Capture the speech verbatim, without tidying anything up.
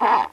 Ha!